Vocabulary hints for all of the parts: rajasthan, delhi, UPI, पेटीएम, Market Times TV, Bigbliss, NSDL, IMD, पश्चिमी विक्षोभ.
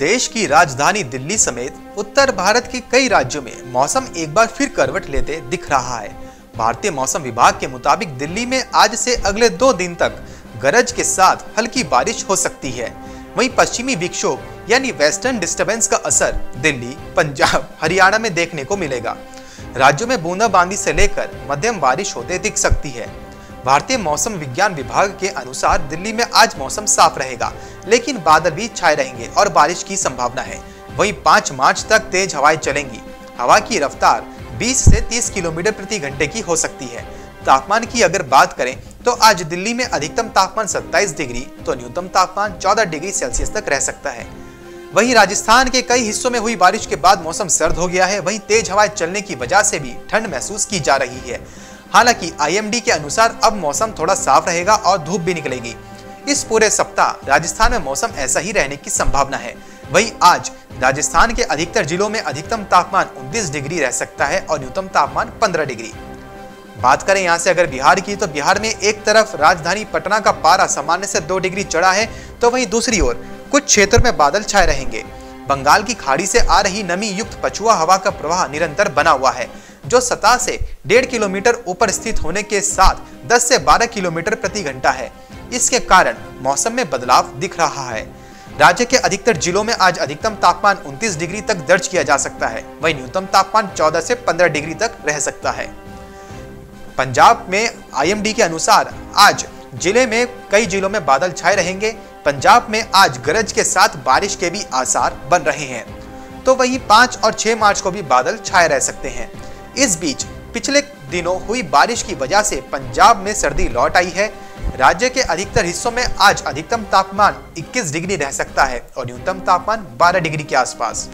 देश की राजधानी दिल्ली समेत उत्तर भारत के कई राज्यों में मौसम एक बार फिर करवट लेते दिख रहा है। भारतीय मौसम विभाग के मुताबिक दिल्ली में आज से अगले 2 दिन तक गरज के साथ हल्की बारिश हो सकती है। वहीं पश्चिमी विक्षोभ यानी वेस्टर्न डिस्टर्बेंस का असर दिल्ली, पंजाब, हरियाणा में देखने को मिलेगा। राज्यों में बूंदाबांदी से लेकर मध्यम बारिश होते दिख सकती है। भारतीय मौसम विज्ञान विभाग के अनुसार दिल्ली में आज मौसम साफ रहेगा, लेकिन बादल भी छाए रहेंगे और बारिश की संभावना है। वहीं 5 मार्च तक तेज हवाएं चलेंगी। हवा की रफ्तार 20 से 30 किलोमीटर प्रति घंटे की हो सकती है। तापमान की अगर बात करें तो आज दिल्ली में अधिकतम तापमान 27 डिग्री तो न्यूनतम तापमान 14 डिग्री सेल्सियस तक रह सकता है। वहीं राजस्थान के कई हिस्सों में हुई बारिश के बाद मौसम सर्द हो गया है। वहीं तेज हवाएं चलने की वजह से भी ठंड महसूस की जा रही है। हालांकि IMD के अनुसार अब मौसम थोड़ा साफ रहेगा और धूप भी निकलेगी। इस पूरे सप्ताह राजस्थान में मौसम ऐसा ही रहने की संभावना है। वहीं आज राजस्थान के अधिकतर जिलों में अधिकतम तापमान 29 डिग्री रह सकता है और न्यूनतम तापमान 15 डिग्री। बात करें यहाँ से अगर बिहार की, तो बिहार में एक तरफ राजधानी पटना का पारा सामान्य से 2 डिग्री चढ़ा है, तो वहीं दूसरी ओर कुछ क्षेत्रों में बादल छाए रहेंगे। बंगाल की खाड़ी से आ रही नमी युक्त पछुआ हवा का प्रवाह निरंतर बना हुआ है, जो सतह से 1.5 किलोमीटर ऊपर स्थित होने के साथ 10 से 12 किलोमीटर प्रति घंटा है। इसके कारण मौसम में बदलाव दिख रहा है। राज्य के अधिकतर जिलों में आज अधिकतम तापमान 29 डिग्री तक दर्ज किया जा सकता है। वहीं न्यूनतम तापमान 14 से 15 डिग्री तक रह सकता है। पंजाब में IMD के अनुसार आज जिले में कई जिलों में बादल छाए रहेंगे। पंजाब में आज गरज के साथ बारिश के भी आसार बन रहे हैं, तो वहीं 5 और 6 मार्च को भी बादल छाए रह सकते हैं। इस बीच पिछले दिनों हुई बारिश की वजह से पंजाब में सर्दी लौट आई है। राज्य के अधिकतर हिस्सों में आज अधिकतम तापमान 21 डिग्री रह सकता है और न्यूनतम तापमान 12 डिग्री के आसपास।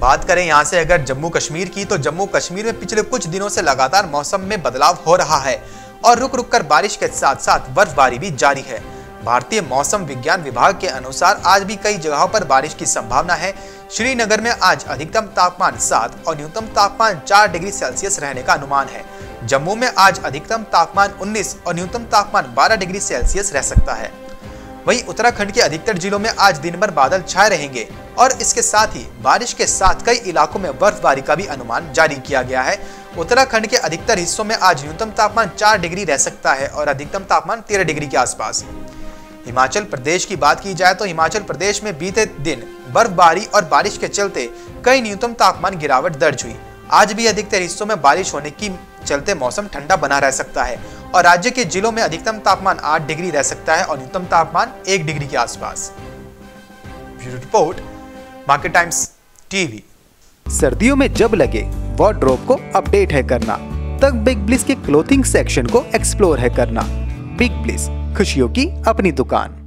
बात करें यहाँ से अगर जम्मू कश्मीर की, तो जम्मू कश्मीर में पिछले कुछ दिनों से लगातार मौसम में बदलाव हो रहा है और रुक रुक कर बारिश के साथ साथ बर्फबारी भी जारी है। भारतीय मौसम विज्ञान विभाग के अनुसार आज भी कई जगहों पर बारिश की संभावना है। श्रीनगर में आज अधिकतम तापमान 7 और न्यूनतम तापमान 4 डिग्री सेल्सियस रहने का अनुमान है। जम्मू में आज अधिकतम तापमान 19 और न्यूनतम तापमान 12 डिग्री सेल्सियस रह सकता है। वहीं उत्तराखंड के अधिकतर जिलों में आज दिन भर बादल छाए रहेंगे और इसके साथ ही बारिश के साथ कई इलाकों में बर्फबारी का भी अनुमान जारी किया गया है। उत्तराखंड के अधिकतर हिस्सों में आज न्यूनतम तापमान 4 डिग्री रह सकता है और अधिकतम तापमान 13 डिग्री के आसपास। हिमाचल प्रदेश की बात की जाए तो हिमाचल प्रदेश में बीते दिन बर्फबारी और बारिश के चलते कई न्यूनतम तापमान गिरावट दर्ज हुई। आज भी अधिकतर हिस्सों में बारिश होने की चलते मौसम ठंडा बना रह सकता है और राज्य के जिलों में अधिकतम तापमान 8 डिग्री रह सकता है और न्यूनतम तापमान 1 डिग्री के आसपास। Bureau report, market times TV. सर्दियों में जब लगे वार्डरोब को अपडेट है करना, तब बिग ब्लिस के क्लोथिंग सेक्शन को एक्सप्लोर है करना। बिग ब्लिस, खुशियों की अपनी दुकान।